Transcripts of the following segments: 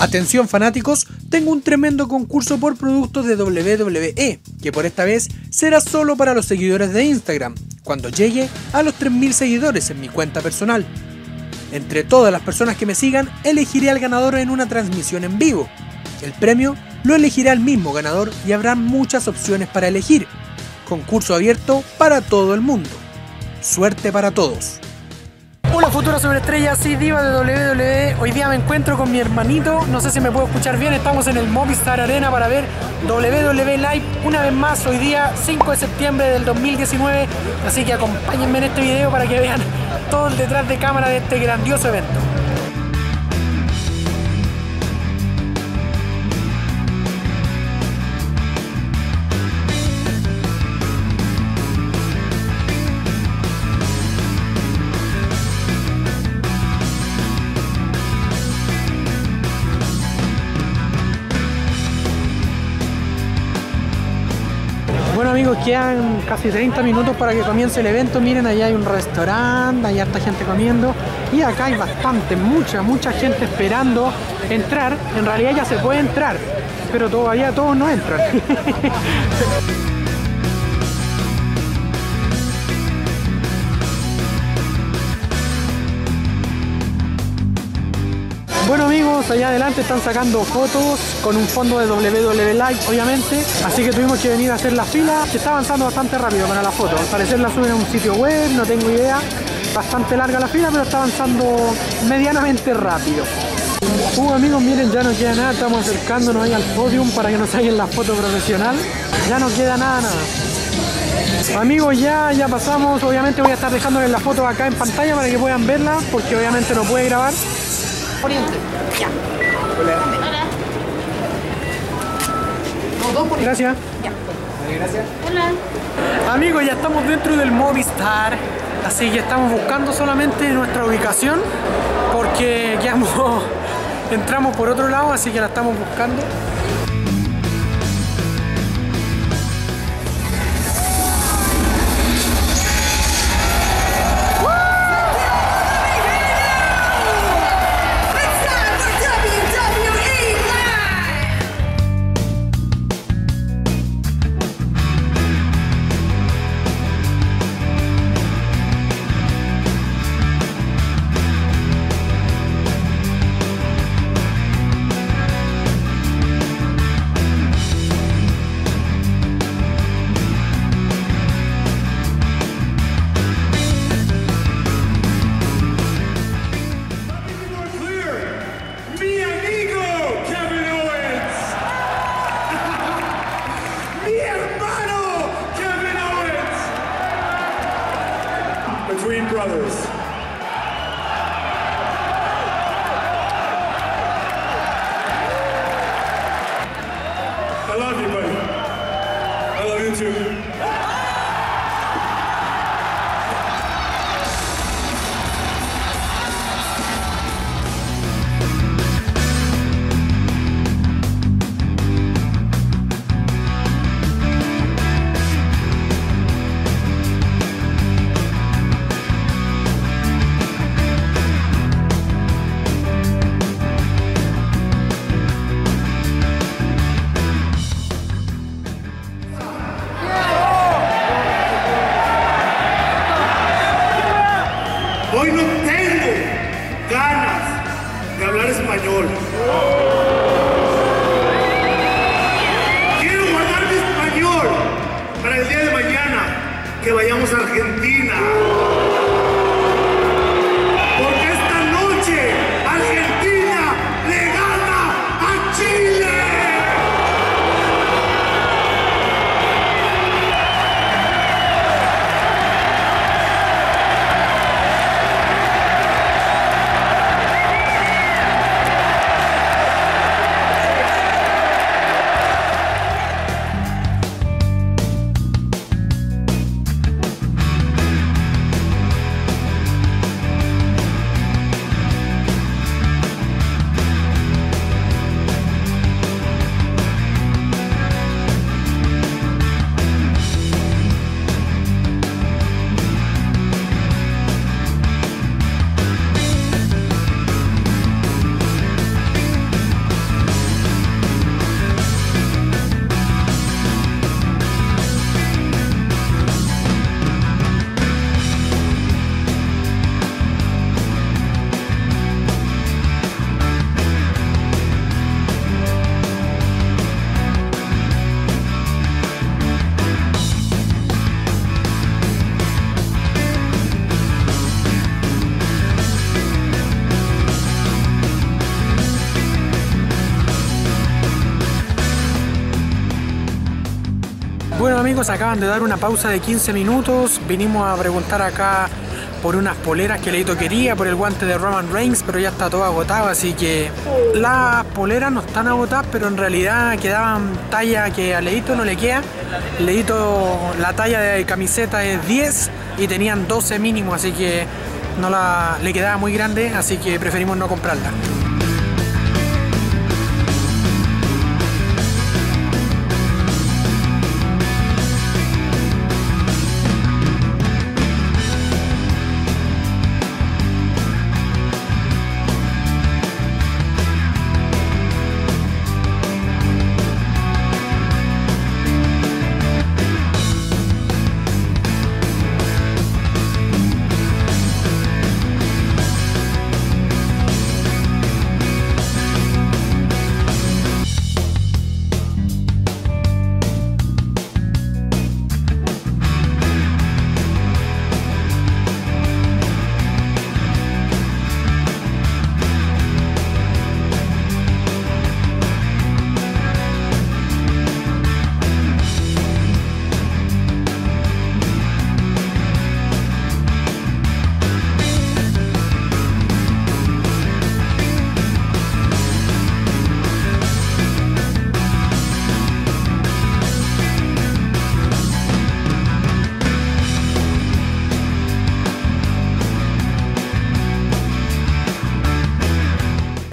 Atención fanáticos, tengo un tremendo concurso por productos de WWE, que por esta vez será solo para los seguidores de Instagram, cuando llegue a los 3000 seguidores en mi cuenta personal. Entre todas las personas que me sigan, elegiré al ganador en una transmisión en vivo. El premio lo elegirá el mismo ganador y habrá muchas opciones para elegir. Concurso abierto para todo el mundo. Suerte para todos. Hola futuras superestrellas y divas de WWE, hoy día me encuentro con mi hermanito, no sé si me puedo escuchar bien, estamos en el Movistar Arena para ver WWE Live una vez más, hoy día 5 de septiembre del 2019, así que acompáñenme en este video para que vean todo el detrás de cámara de este grandioso evento. Bueno amigos, quedan casi 30 minutos para que comience el evento. Miren, allá hay un restaurante, allá está gente comiendo y acá hay bastante, mucha gente esperando entrar. En realidad ya se puede entrar, pero todavía todos no entran. Bueno amigos, allá adelante están sacando fotos con un fondo de WWE Live, obviamente. Así que tuvimos que venir a hacer la fila. Se está avanzando bastante rápido para la foto. Al parecer la suben a un sitio web, no tengo idea. Bastante larga la fila, pero está avanzando medianamente rápido. Amigos, miren, ya no queda nada. Estamos acercándonos ahí al podium para que nos saquen la foto profesional. Ya no queda nada. Amigos, ya pasamos. Obviamente voy a estar dejándoles la foto acá en pantalla para que puedan verla, porque obviamente no puede grabar. Oriente. Ya. Hola. Hola. No, dos por ahí. Gracias. Ya. Vale, gracias. Hola. Amigos, ya estamos dentro del Movistar. Así que estamos buscando solamente nuestra ubicación, porque ya entramos por otro lado, así que la estamos buscando. amigos, acaban de dar una pausa de 15 minutos. Vinimos a preguntar acá por unas poleras que Leito quería, por el guante de Roman Reigns, pero ya está todo agotado, así que las poleras no están agotadas, pero en realidad quedaban talla que a Leito no le queda. Leito, la talla de camiseta es 10 y tenían 12 mínimo, así que no le quedaba muy grande, así que preferimos no comprarla.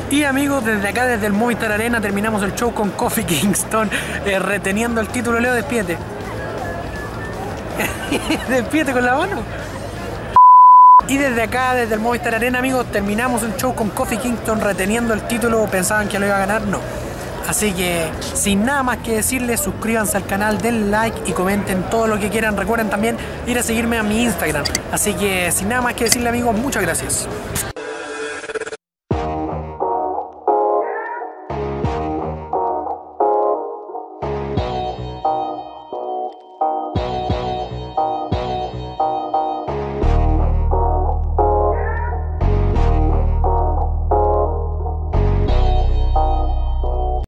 Y amigos, desde acá, desde el Movistar Arena, terminamos el show con Kofi Kingston reteniendo el título. Leo, despídete. Despídete con la mano. Y desde acá, desde el Movistar Arena, amigos, terminamos el show con Kofi Kingston reteniendo el título. ¿Pensaban que lo iba a ganar? No. Así que, sin nada más que decirles, suscríbanse al canal, den like y comenten todo lo que quieran. Recuerden también ir a seguirme a mi Instagram. Así que, sin nada más que decirles, amigos, muchas gracias.